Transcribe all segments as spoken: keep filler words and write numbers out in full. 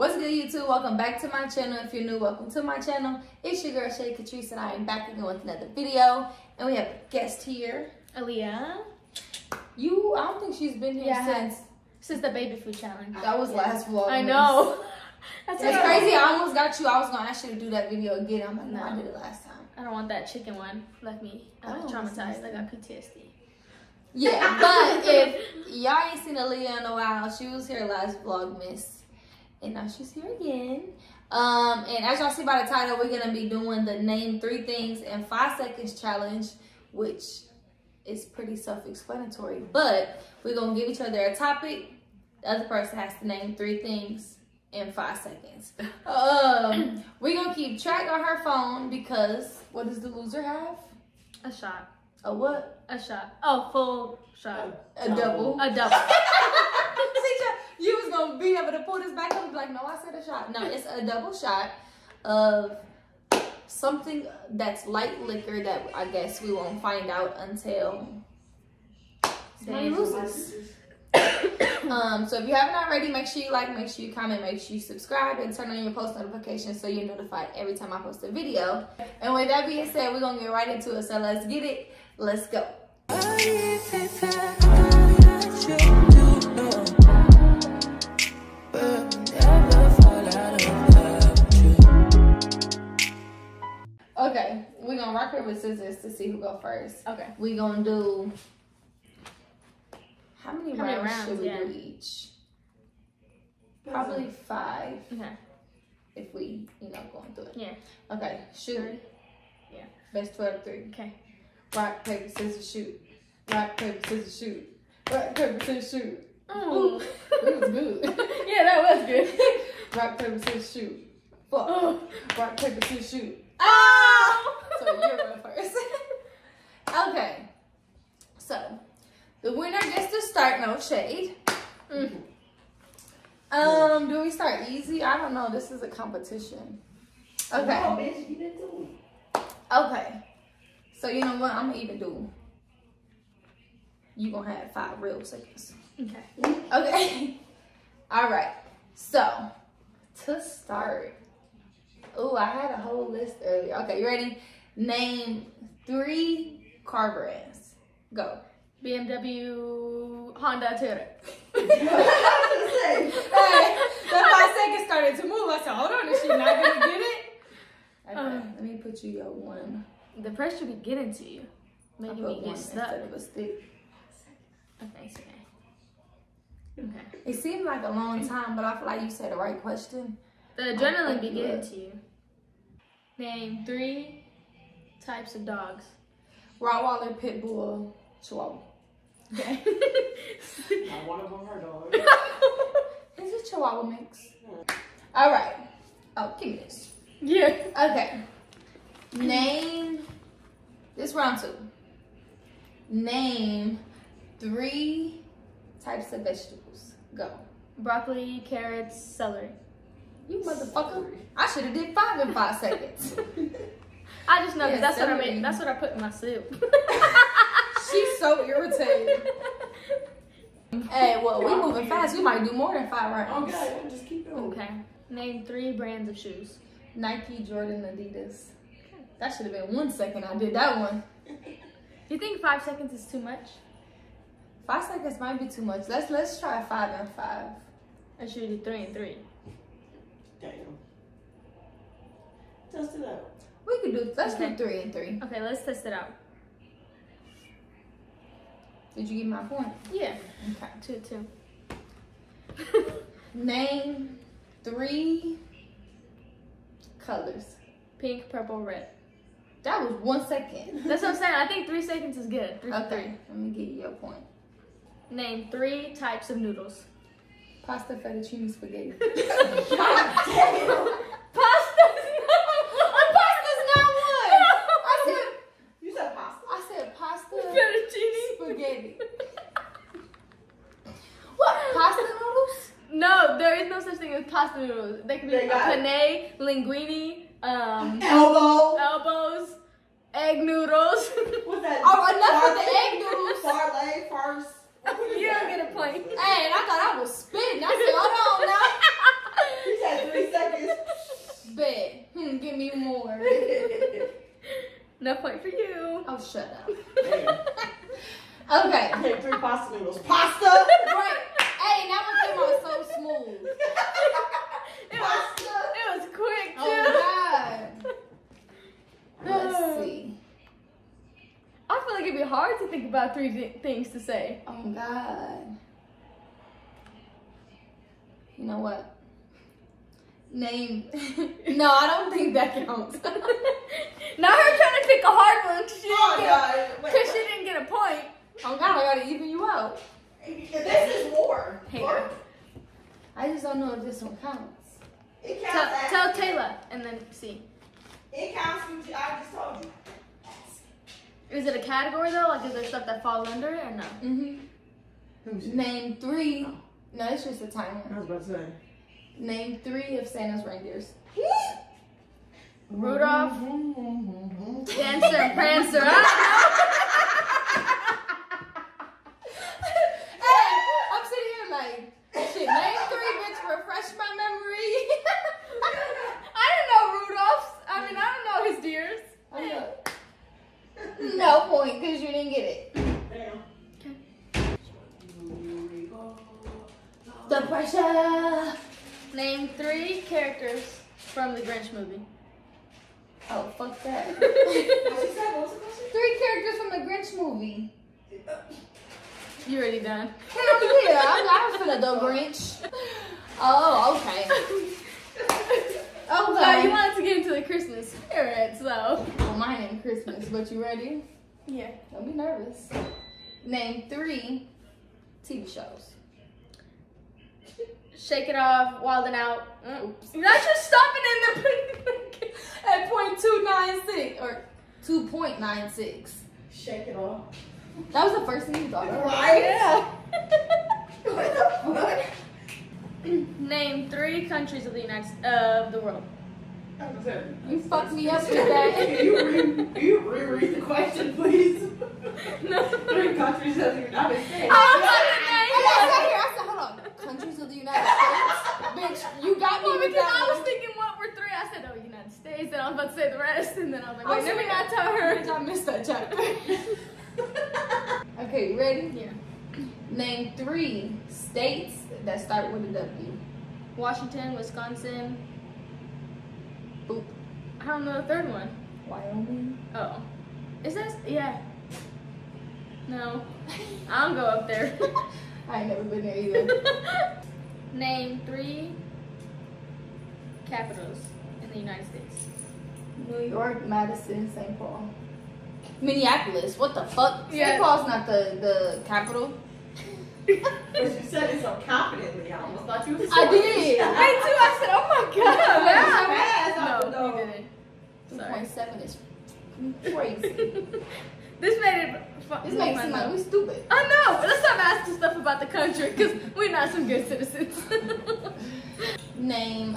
What's good, YouTube? Welcome back to my channel. If you're new, welcome to my channel. It's your girl Shay Katrice, and I am back again with another video. And we have a guest here, Aaliyah. You, I don't think she's been here yeah, since since the baby food challenge. That was yeah. last vlog. I know. That's it's crazy. I almost got you. I was gonna ask you to do that video again. I'm like, no, I did it last time. I don't want that chicken one. Left me. I was traumatized. I got P T S D. Yeah, but if y'all ain't seen Aaliyah in a while, she was here last vlogmas. And now she's here again. Um, and as y'all see by the title, we're going to be doing the Name Three Things in Five Seconds Challenge, which is pretty self-explanatory. But we're going to give each other a topic. The other person has to name three things in five seconds. Um, we're going to keep track on her phone because what does the loser have? A shot. A what? A shot. Oh, full shot. A, a double. double. A double. You was gonna be able to pull this back up and be like, no, I said a shot. No, it's a double shot of something that's light liquor that I guess we won't find out until somebody loses. um, so if you haven't already, make sure you like, make sure you comment, make sure you subscribe, and turn on your post notifications so you're notified every time I post a video. And with that being said, we're gonna get right into it. So let's get it. Let's go. Okay, we're gonna rock paper scissors to see who go first. Okay, we're gonna do how many how rounds, many rounds should we yeah. do each? Probably five. Okay, if we you know going through it. Yeah. Okay, shoot. Three. Yeah. Best two out of three. Okay. Rock paper scissors shoot. Rock paper scissors shoot. Rock paper scissors shoot. Oh, that was good. Yeah, that was good. Rock paper scissors shoot. Fuck. Oh. Rock paper scissors shoot. Oh! So you're going first. Okay. So, the winner gets to start. No shade. Mm. Um, do we start easy? I don't know. This is a competition. Okay. Okay. So, you know what? I'm going to even do. You're going to have five real seconds. Okay. Okay. All right. So, to start. Oh, I had a whole list earlier. Okay, you ready? Name three car brands. Go. B M W, Honda, Toyota. Hey, the five seconds started to move. I said, hold on, is she not going to get it? Okay, um, let me put you your one. The pressure be getting to you. Making me get stuck. Of a stick. Okay, so okay. It seemed like a long time, but I feel like you said the right question. The adrenaline be getting to you. Name three types of dogs. Rottweiler, pit bull, chihuahua. Okay. Not one of them are dogs. It's a chihuahua mix. Yeah. All right. Oh, give me this. Yeah. Okay. Name, this round two. Name three types of vegetables. Go. Broccoli, carrots, celery. You motherfucker! I should have did five in five seconds. I just know yeah, that's celery. What I made. That's what I put in my soup. She's so irritated. Hey, well, we moving fast. We might do more than five rounds. Okay, just keep going. Okay. Name three brands of shoes. Nike, Jordan, Adidas. Okay. That should have been one second. I did that one. You think five seconds is too much? Five seconds might be too much. Let's let's try five and five. I should do three and three. Damn. Test it out. We could do, let's okay. do three and three. Okay, let's test it out. Did you get my point? Yeah. Okay. Two, two. Name three colors. Pink, purple, red. That was one second. That's what I'm saying. I think three seconds is good. Three, okay. Three. Let me get you your point. Name three types of noodles. Pasta, fettuccine, spaghetti. God damn. Pasta's not one. Pasta's not one. I said. You said pasta. I said pasta. Fettuccine. Spaghetti. What? Pasta noodles? No, there is no such thing as pasta noodles. They could be penne, linguine, um, elbow, elbows, egg noodles. What's that? Oh, enough with the egg noodles. Parlay first. You don't get a point. Hey, and I thought I was spitting. I said, hold on now. me more. No point for you. Oh, shut up. Hey. Okay. I had three pasta noodles. Pasta? Right. Hey, that one came out so smooth. It pasta. Was, it was quick, too. Oh, God. Let's see. I feel like it'd be hard to think about three th things to say. Oh, God. You know what? Name. No, I don't think that counts. Now her trying to pick a hard one because she, oh, she didn't get a point. Oh, God, I gotta even you out. This is war. War. I just don't know if this one counts. It counts. Tell, tell Taylor and then see. It counts. I just told you. Is it a category though? Like, is there stuff that fall under it or no? Mm-hmm. Name three. Oh. No, it's just a timer. I was about to say. Name three of Santa's reindeers. Rudolph, Dancer, and Prancer. I don't know. Hey, I'm sitting here like, shit, name three, bitch, refresh my memory. I don't know Rudolph's. I mean, I don't know his deers. I know. No point, because you didn't get it. Okay. The pressure. Name three characters from the Grinch movie. Oh, fuck that. Three characters from the Grinch movie. You already done? Hell yeah, I'm, I'm finna go Grinch. Oh, okay. Okay. So you wanted to get into the Christmas spirit, so. Oh, mine ain't Christmas, but you ready? Yeah. Don't be nervous. Name three T V shows. Shake It Off, Wild and Out. Oops. That's just stopping in the at point two nine six or two point nine six. Shake It Off. That was the first thing you thought of. Right? Yeah. What the fuck? Name three countries of the United of uh, the world. You fucked me up with that. Can you reread you re the question, please? No. Three countries of the United States. I said, hold on. Countries of the United States? Bitch, you got me well, with that. Because I was thinking what were three. I said, oh, United States. And I was about to say the rest. And then I was like, wait, let me not tell her. Bitch, I missed that chapter. Okay, you ready? Yeah. Name three states that start with a W. Washington, Wisconsin. Boop. I don't know the third one. Wyoming. Oh. Is that? Yeah. No. I don't go up there. I ain't never been there either. Name three capitals in the United States. New York, Madison, Saint Paul. Minneapolis, what the fuck? Yeah. Saint Paul's not the, the capital. But you said it so confidently, I almost thought you was I did. I too, I said, oh my God. No, you didn't. two point seven is crazy. This made it fun. This makes it seem like we stupid. I know. Let's stop asking stuff about the country because we're not some good citizens. Name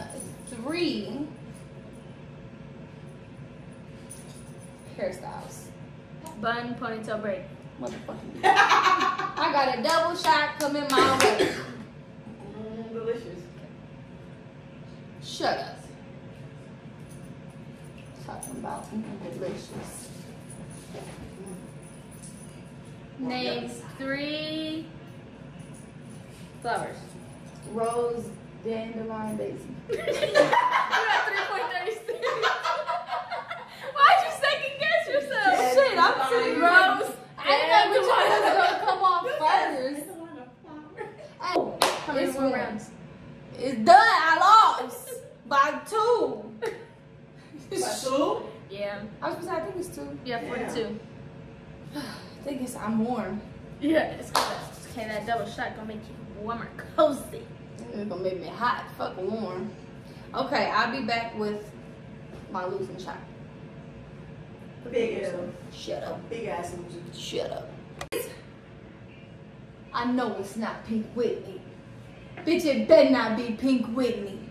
three hairstyles. Bun, ponytail, braid. Motherfucking. I got a double shot coming my way. Mm, delicious. Shut up. Talking about delicious. Name three flowers. Rose, dandelion, daisy. You're at three point three six. Why'd you second guess yourself? Yes, shit, I'm saying Rose. I didn't know which one was going to come off first. Oh, how many more rounds? It's done. I lost by two. By two? Yeah. I was supposed to, I think it's two. Yeah, forty-two. Yeah. I think it's I'm warm. Yeah, it's good. Okay, that double shot gonna make you warmer, cozy. It's gonna make me hot, fuck warm. Okay, I'll be back with my losing shot. Big ass. Shut up. Big ass. Shut up. I know it's not Pink Whitney. Bitch, it better not be Pink Whitney.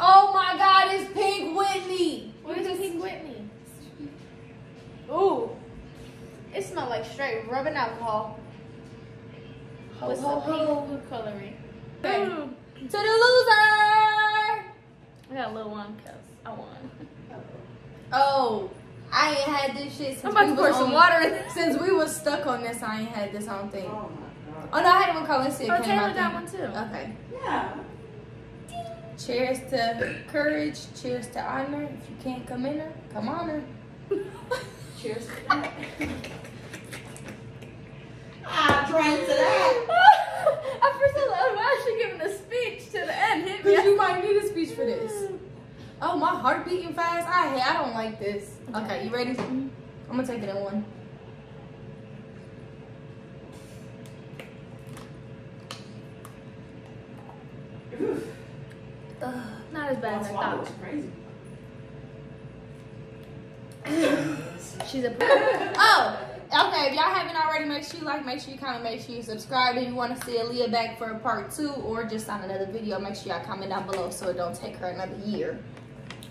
Oh my God, it's Pink Whitney. What is it, Pink Whitney? Ooh. It smells like straight rubbing alcohol. Ho, with ho, some ho. Pink coloring. Okay. To the loser! Yeah, got a little one because I won. Oh, I ain't had this shit since Somebody we pour some water in this. Since we was stuck on this, I ain't had this, I don't think. Oh, my God. Oh no, I had it with Colin Sick. Oh, Taylor got one too. Okay. Yeah. Cheers to courage. Cheers to honor. If you can't come in her, come on her. Cheers to that. I drank to that. I first thought, why is she giving a speech to the end? Hit me. You might need a speech for this. Oh, my heart beating fast. I I don't like this. Okay, okay, you ready? I'm gonna take it in one. Ugh, not as bad as I thought. Was crazy. She's a oh. Okay, if y'all haven't already, make sure you like, make sure you comment, make sure you subscribe. If you want to see Aaliyah back for a part two or just on another video, make sure y'all comment down below so it don't take her another year.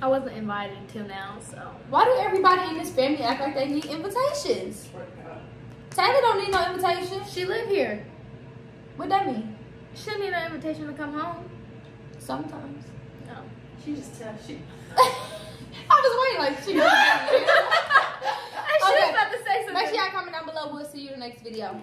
I wasn't invited until now, so. Why do everybody in this family act like they need invitations? Taylor don't need no invitation. She live here. What that mean? She don't need an invitation to come home. Sometimes. No. She just tells you. I was waiting like she was. I should okay. about to say something. Make sure y'all comment down below. We'll see you in the next video.